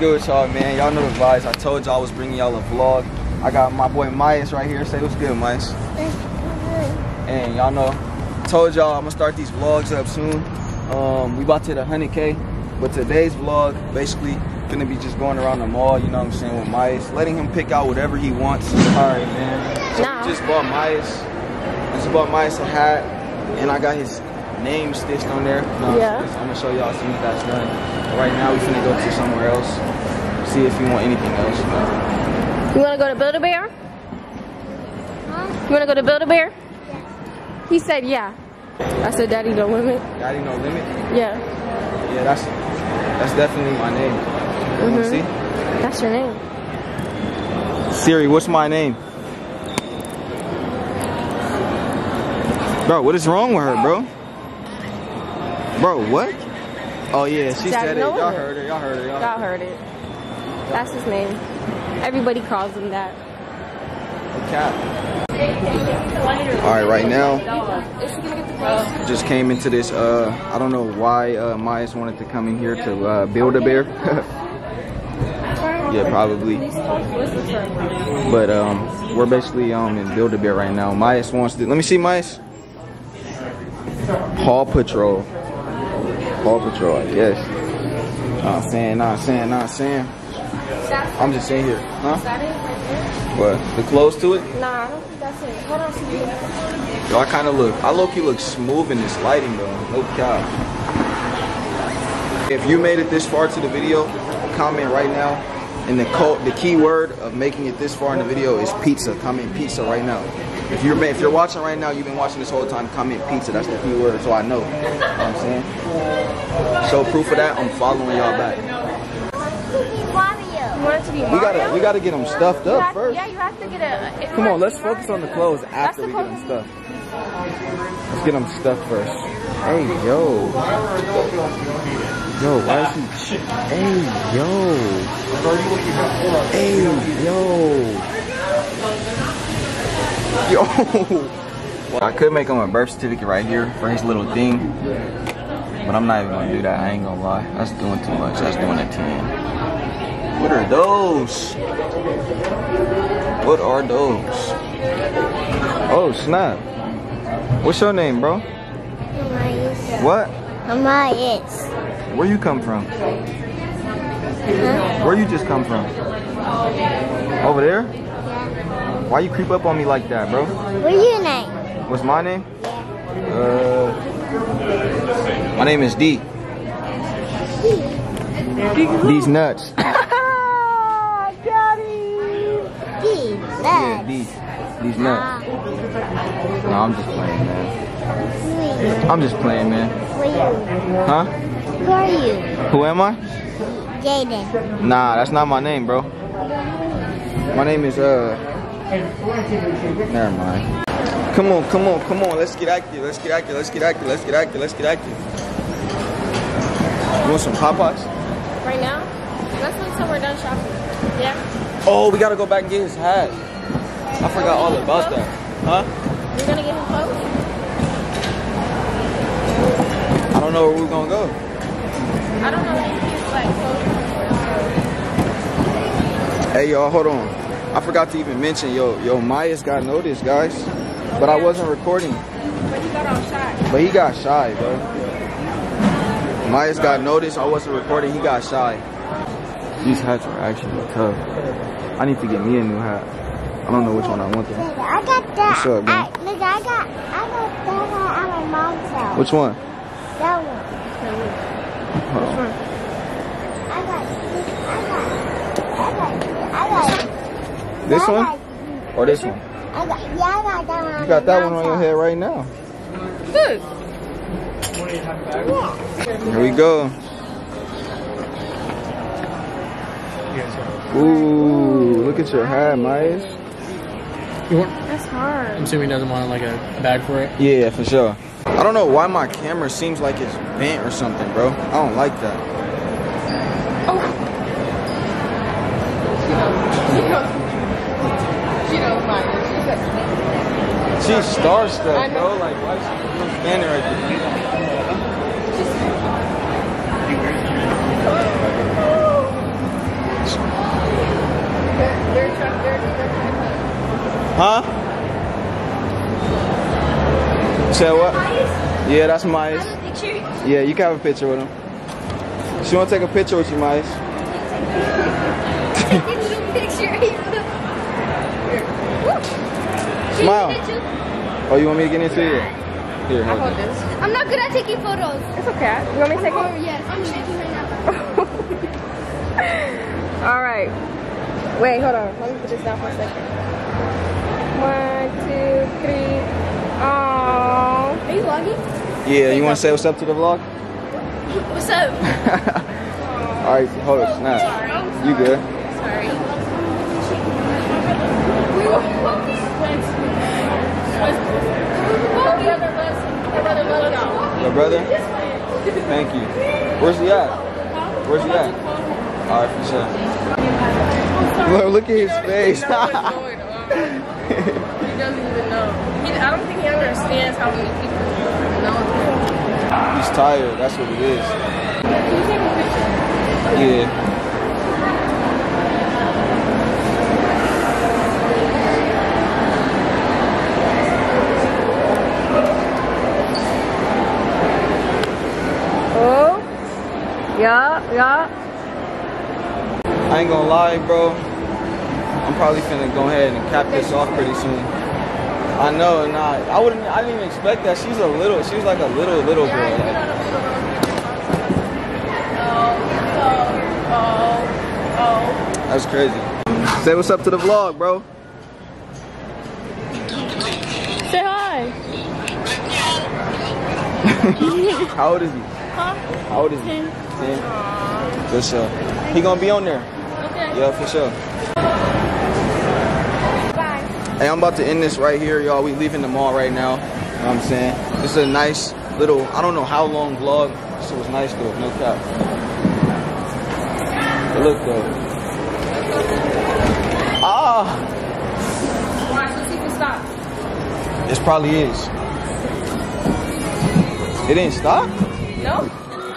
good with y'all, man? Y'all know the vibes. I told y'all I was bringing y'all a vlog. I got my boy Mias right here. Say what's good, Mias. And y'all know, told y'all I'm gonna start these vlogs up soon. We about to hit 100K, but today's vlog basically gonna be just going around the mall, you know what I'm saying, with Mias, letting him pick out whatever he wants. All right, man. So we just bought Mias. A hat, and I got his name stitched on there. No, yeah. I'm gonna show y'all as soon as that's done. But right now, we finna go to somewhere else. See if you want anything else. You wanna go to Build-A-Bear? Huh? You wanna go to Build-A-Bear? Yeah. He said yeah. I said Daddy No Limit. Daddy No Limit? Yeah. Yeah, that's definitely my name. You wanna see? That's your name. Siri, what's my name? Bro, what is wrong with her, bro? Bro, what? Oh yeah, she said it. Y'all heard it. Y'all heard it. That's his name. Everybody calls him that. Okay. All right, right now, just came into this. I don't know why Mias wanted to come in here to Build-A-Bear. Yeah, probably. But we're basically in Build-A-Bear right now. Mias wants to. Let me see, Mias. Paw Patrol. Paw Patrol, I guess. Not saying. I'm just saying here. Huh? Is that it? What? The clothes to it? Nah, I don't think that's it. Hold on to you. Yo, I low-key look smooth in this lighting though. No cap. If you made it this far to the video, comment right now. And the key word of making it this far in the video is pizza. Comment pizza right now. If you're watching right now, you've been watching this whole time, comment pizza. That's the key word, so I know. You know what I'm saying? So proof of that, I'm following y'all back. You want it to be Mario? We gotta get them stuffed up first. Yeah, you have to get it. Come on, let's focus on the clothes after we get them stuffed. Let's get them stuffed first. Hey, yo. Yo, why is he... Hey, yo. Hey, yo. Yo, I could make him a birth certificate right here for his little thing, but I'm not even gonna do that. I ain't gonna lie. That's doing too much. That's doing a 10. What are those? What are those? Oh snap! What's your name, bro? Mias. What? Mias. Where you come from? Huh? Where you just come from? Over there. Why you creep up on me like that, bro? What's your name? What's my name? My name is D. D's nuts. Daddy! D's nuts. Yeah, D's nuts. No, I'm just playing, man. I'm just playing, man. Who are you? Huh? Who are you? Who am I? Jaden. Nah, that's not my name, bro. My name is, never mind. Come on. Let's get active. You want some Popeyes? Right now? Let's wait till we're done shopping. Yeah? Oh, we gotta go back and get his hat. I forgot all about that. Huh? You're gonna get him clothes? I don't know where we're gonna go. I don't know if he's like clothes. Hey, y'all, hold on. I forgot to even mention, yo, Mias got noticed, guys. But I wasn't recording. But he got all shy. Bro. Mias got noticed. I wasn't recording. He got shy. These hats are actually tough. I need to get me a new hat. I don't know which one I want though. I got that. What's up, man? I got that hat at my mom's house. Which one? That one. Which one? I got this one? Or this one? I got that one. You got that one on your head right now. Good. Here we go. Ooh, look at your hat, Mias. That's hard. I'm assuming he doesn't want like a bag for it? Yeah, for sure. I don't know why my camera seems like it's bent or something, bro. I don't like that. Oh. She's starstruck, bro. Like, why is she standing right there? Huh? Say what? Yeah, that's Mias. Yeah, you can have a picture with him. She want to take a picture with you, Mias. Take a little picture. Smile. Oh, you want me to get into it? Here, I'll hold this. I'm not good at taking photos. It's okay. You want me to take one? Yes, I'm shaking right now. All right. Wait, hold on. Let me put this down for a second. 1, 2, 3. Aww. Are you vlogging? Yeah, you want to say what's up to the vlog? What's up? All right, hold on. Nah, you good. Sorry. We were vlogging. Your brother? Thank you. Where's he at? Where's he at? All right, for sure. Well, look at his face. He doesn't even know. I don't think he understands how many people know. He's tired. That's what it is. Yeah. Yeah. I ain't gonna lie, bro. I'm probably finna go ahead and cap this off pretty soon. I know, and I didn't even expect that. She's a little. She was like a little girl. That's crazy. Say what's up to the vlog, bro. Say hi. How old is he? Huh? How old is he? 10. For sure. He gonna be on there. Okay. Yeah, for sure. Bye. Hey, I'm about to end this right here, y'all. We leaving the mall right now. You know what I'm saying? It's a nice little, I don't know how long vlog. This was nice though, no cap. But look though. Ah! Watch, let's see if it stops. This probably is. It didn't stop? No.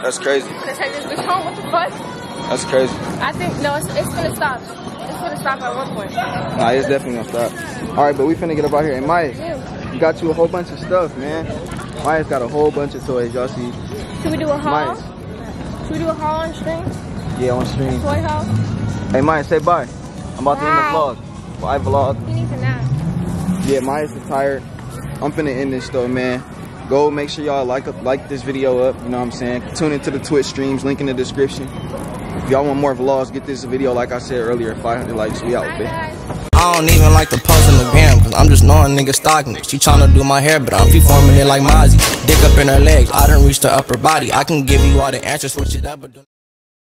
That's crazy. I'm gonna take this bitch home. What the fuck? That's crazy. I think, no, it's gonna stop. It's gonna stop at one point. Nah, it's definitely gonna stop. All right, but we finna get up out here. And Mias, you got you a whole bunch of stuff, man. Mias got a whole bunch of toys, y'all see. Should we do a haul? Mias. Should we do a haul on stream? Yeah, on stream. Toy haul? Hey, Mias, say bye. I'm about to end the vlog. Bye, vlog. He needs a nap. Yeah, Mias is tired. I'm finna end this though, man. Go make sure y'all like this video up, you know what I'm saying? Tune into the Twitch streams, link in the description. If y'all want more vlogs, get this video, like I said earlier, 500 likes, we out, bitch. I don't even like to pose in the gram, cause I'm just knowing niggas stocking it. She tryna do my hair, but I'm performing it like Mozzie. Dick up in her legs, I done reached her upper body. I can give you all the answers, switch it up, but